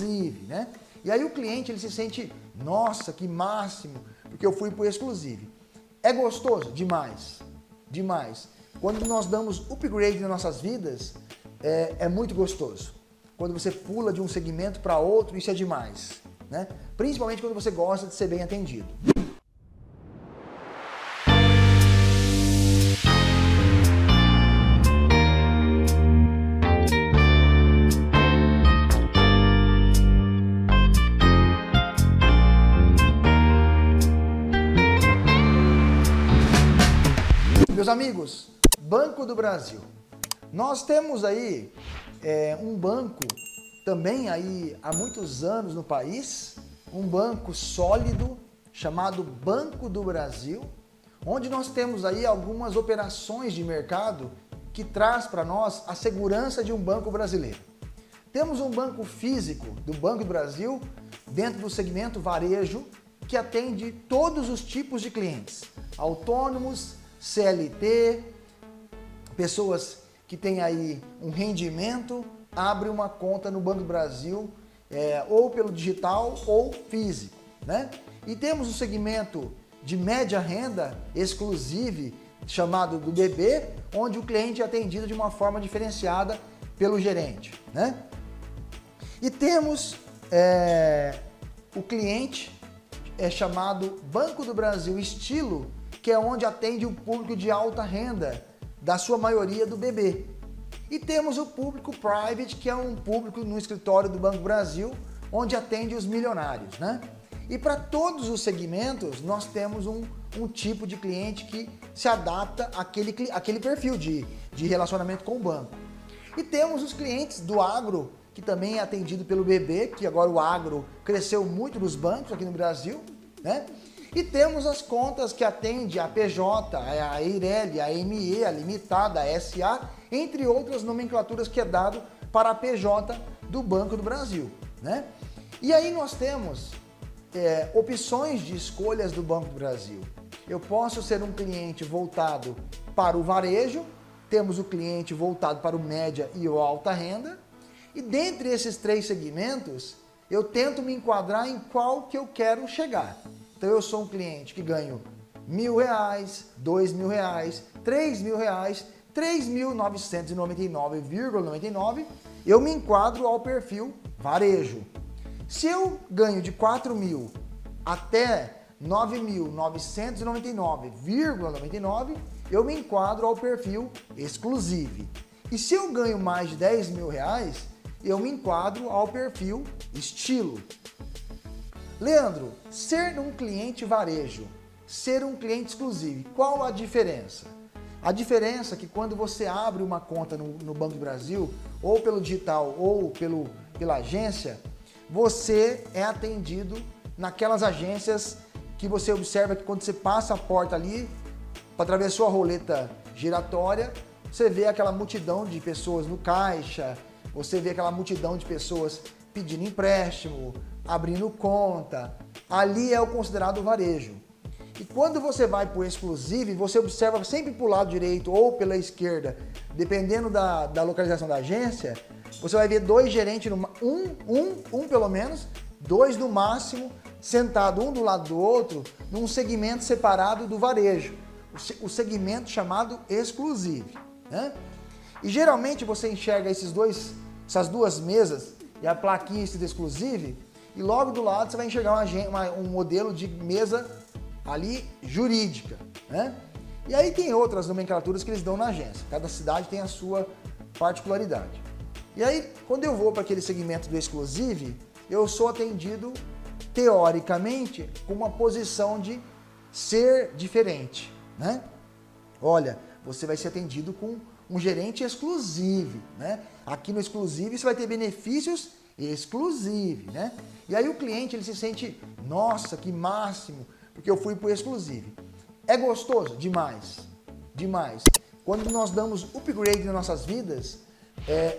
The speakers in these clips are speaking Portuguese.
Exclusive, né? E aí o cliente ele se sente, nossa, que máximo, porque eu fui pro Exclusive. É gostoso? Demais, demais. Quando nós damos upgrade nas nossas vidas, é muito gostoso. Quando você pula de um segmento para outro, isso é demais, né? Principalmente quando você gosta de ser bem atendido. Meus amigos, Banco do Brasil. Nós temos aí um banco também aí há muitos anos no país, um banco sólido chamado Banco do Brasil, onde nós temos aí algumas operações de mercado que traz para nós a segurança de um banco brasileiro. Temos um banco físico do Banco do Brasil dentro do segmento varejo que atende todos os tipos de clientes, autônomos, CLT, pessoas que têm aí um rendimento, abre uma conta no Banco do Brasil, ou pelo digital ou físico, né? E temos um segmento de média renda exclusivo, chamado do BB, onde o cliente é atendido de uma forma diferenciada pelo gerente, né? E temos o cliente chamado Banco do Brasil Estilo, que é onde atende o público de alta renda, da sua maioria do BB. E temos o público private, que é um público no escritório do Banco do Brasil, onde atende os milionários, né? E para todos os segmentos, nós temos um tipo de cliente que se adapta àquele perfil de relacionamento com o banco. E temos os clientes do agro, que também é atendido pelo BB, que agora o agro cresceu muito nos bancos aqui no Brasil, né? E temos as contas que atende a PJ, a EIRELI, a ME, a Limitada, a SA, entre outras nomenclaturas que é dado para a PJ do Banco do Brasil, né? E aí nós temos opções de escolhas do Banco do Brasil. Eu posso ser um cliente voltado para o varejo, temos o cliente voltado para o média e o alta renda, e dentre esses três segmentos, eu tento me enquadrar em qual que eu quero chegar. Então eu sou um cliente que ganho R$1.000, R$2.000, R$3.000, R$3.999,99, eu me enquadro ao perfil varejo. Se eu ganho de R$4.000 até R$9.999,99, eu me enquadro ao perfil exclusivo. E se eu ganho mais de R$10.000, eu me enquadro ao perfil estilo. Leandro, ser um cliente varejo, ser um cliente exclusivo, qual a diferença? A diferença é que quando você abre uma conta no Banco do Brasil, ou pelo digital, ou pela agência, você é atendido naquelas agências que você observa que quando você passa a porta ali, atravessou a roleta giratória, você vê aquela multidão de pessoas no caixa, você vê aquela multidão de pessoas pedindo empréstimo, abrindo conta, ali é o considerado varejo. E quando você vai para o exclusivo, você observa sempre para o lado direito ou pela esquerda, dependendo da localização da agência, você vai ver dois gerentes, um pelo menos, dois no máximo, sentado um do lado do outro, num segmento separado do varejo, o segmento chamado exclusivo, né? E geralmente você enxerga essas duas mesas e a plaquinha escrita exclusivo, e logo do lado você vai enxergar um modelo de mesa ali jurídica, né? E aí tem outras nomenclaturas que eles dão na agência. Cada cidade tem a sua particularidade. E aí, quando eu vou para aquele segmento do exclusivo, eu sou atendido, teoricamente, com uma posição de ser diferente, né? Olha, você vai ser atendido com um gerente exclusivo, né? Aqui no exclusivo você vai ter benefícios exclusivo, né? E aí o cliente ele se sente, nossa, que máximo, porque eu fui pro exclusivo. É gostoso? Demais, demais. Quando nós damos upgrade nas nossas vidas,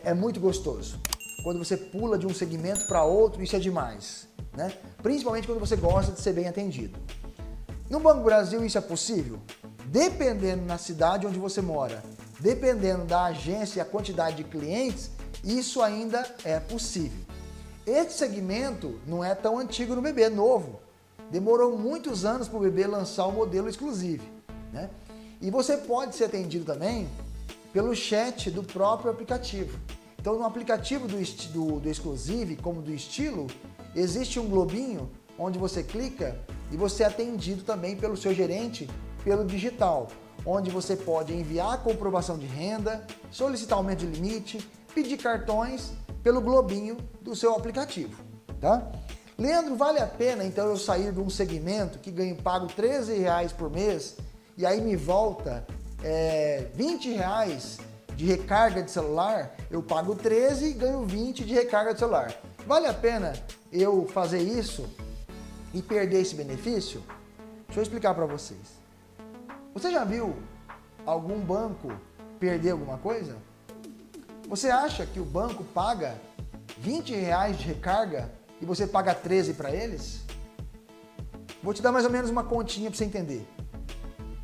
é muito gostoso. Quando você pula de um segmento para outro, isso é demais, né? Principalmente quando você gosta de ser bem atendido. No Banco do Brasil isso é possível? Dependendo da cidade onde você mora, dependendo da agência e a quantidade de clientes, isso ainda é possível. Esse segmento não é tão antigo no BB, é novo. Demorou muitos anos para o BB lançar o modelo exclusivo, né? E você pode ser atendido também pelo chat do próprio aplicativo. Então, no aplicativo do Exclusive, como do Estilo, existe um globinho onde você clica e você é atendido também pelo seu gerente pelo digital, onde você pode enviar a comprovação de renda, solicitar aumento de limite, pedir cartões pelo globinho do seu aplicativo, tá? Leandro, vale a pena então eu sair de um segmento que ganho pago R$13 por mês e aí me volta R$20 de recarga de celular? Eu pago 13 e ganho 20 de recarga de celular. Vale a pena eu fazer isso e perder esse benefício? Deixa eu explicar para vocês. Você já viu algum banco perder alguma coisa? Você acha que o banco paga R$20 de recarga e você paga 13 para eles? Vou te dar mais ou menos uma continha para você entender.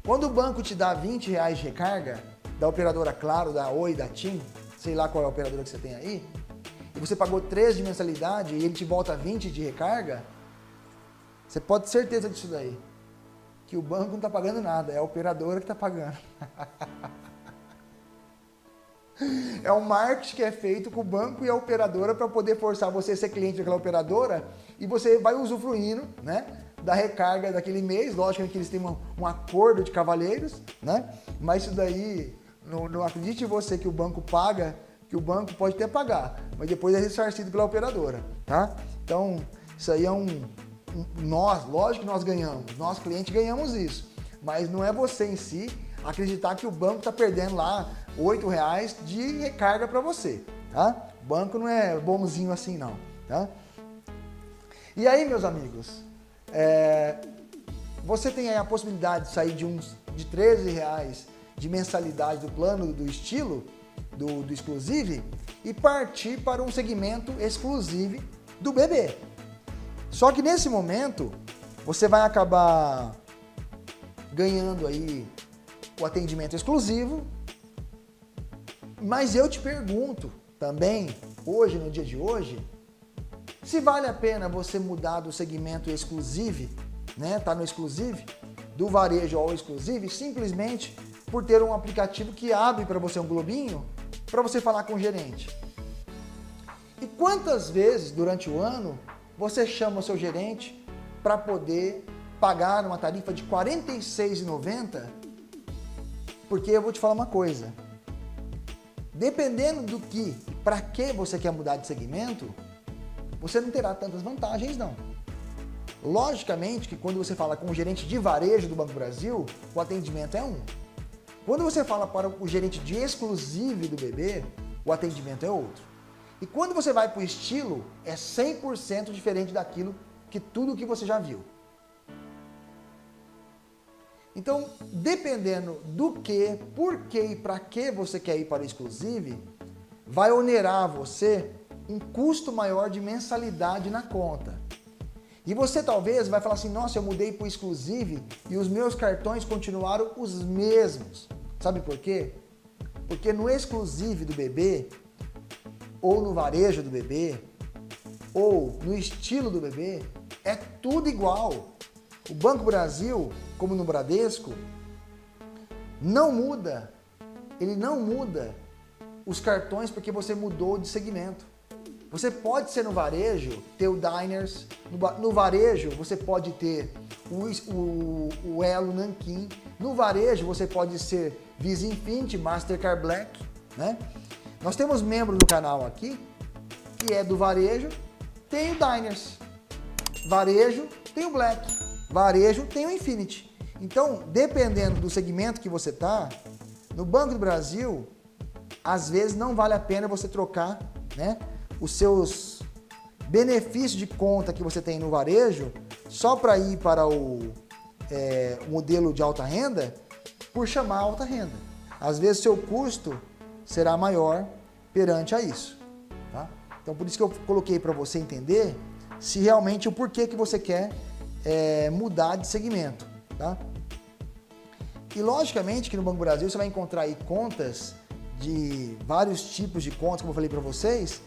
Quando o banco te dá R$20 de recarga, da operadora Claro, da Oi, da TIM, sei lá qual é a operadora que você tem aí, e você pagou 13 de mensalidade e ele te volta 20 de recarga, você pode ter certeza disso daí, que o banco não está pagando nada, é a operadora que está pagando. É um marketing que é feito com o banco e a operadora para poder forçar você a ser cliente daquela operadora e você vai usufruindo, né, da recarga daquele mês. Lógico que eles têm um acordo de cavalheiros, né? Mas isso daí, não acredite você que o banco paga, que o banco pode até pagar, mas depois é ressarcido pela operadora, tá? Então, isso aí é nós, lógico que nós ganhamos, nós clientes ganhamos isso, mas não é você em si acreditar que o banco está perdendo lá R$8 de recarga para você, tá? O banco não é bonzinho assim não, tá? E aí, meus amigos, você tem aí a possibilidade de sair de R$13 de mensalidade do plano do Estilo, do Exclusive, e partir para um segmento exclusivo do BB. Só que nesse momento, você vai acabar ganhando aí o atendimento exclusivo, mas eu te pergunto também, hoje, no dia de hoje, se vale a pena você mudar do segmento exclusivo, né, tá no exclusivo, do varejo ao exclusivo, simplesmente por ter um aplicativo que abre para você um globinho, para você falar com o gerente. E quantas vezes durante o ano você chama o seu gerente para poder pagar uma tarifa de R$46,90? Porque eu vou te falar uma coisa, dependendo do que e para que você quer mudar de segmento, você não terá tantas vantagens não. Logicamente que quando você fala com o gerente de varejo do Banco do Brasil, o atendimento é um. Quando você fala para o gerente de exclusivo do BB, o atendimento é outro. E quando você vai para o Estilo, é 100% diferente daquilo que tudo que você já viu. Então, dependendo do que, por que e para que você quer ir para o Exclusive, vai onerar você um custo maior de mensalidade na conta. E você talvez vai falar assim, nossa, eu mudei para o Exclusive e os meus cartões continuaram os mesmos. Sabe por quê? Porque no Exclusive do BB, ou no varejo do BB, ou no Estilo do BB, é tudo igual. O Banco do Brasil, como no Bradesco, não muda, ele não muda os cartões porque você mudou de segmento. Você pode ser no varejo, ter o Diners, no varejo você pode ter o Elo Nanquim, no varejo você pode ser Visa Infinity, Mastercard Black, né? Nós temos membros do canal aqui, que é do varejo, tem o Diners, varejo tem o Black, varejo tem o Infinity. Então, dependendo do segmento que você tá, no Banco do Brasil, às vezes não vale a pena você trocar, né, os seus benefícios de conta que você tem no varejo só para ir para o modelo de alta renda por chamar alta renda. Às vezes seu custo será maior perante a isso, tá? Então, por isso que eu coloquei para você entender se realmente o porquê que você quer mudar de segmento, tá? E logicamente que no Banco do Brasil você vai encontrar aí contas de vários tipos de contas, como eu falei para vocês,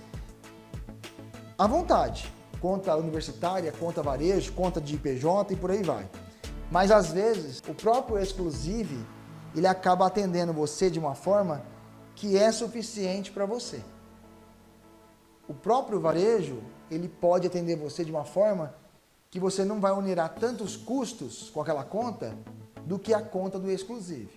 à vontade. Conta universitária, conta varejo, conta de IPJ e por aí vai. Mas às vezes o próprio Exclusive, ele acaba atendendo você de uma forma que é suficiente para você. O próprio varejo, ele pode atender você de uma forma que você não vai onerar tantos custos com aquela conta do que a conta do Exclusive.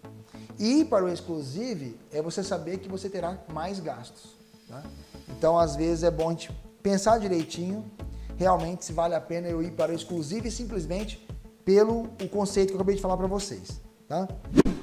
E ir para o Exclusive é você saber que você terá mais gastos, tá? Então, às vezes, é bom a gente pensar direitinho realmente se vale a pena eu ir para o Exclusive simplesmente pelo conceito que eu acabei de falar para vocês, tá?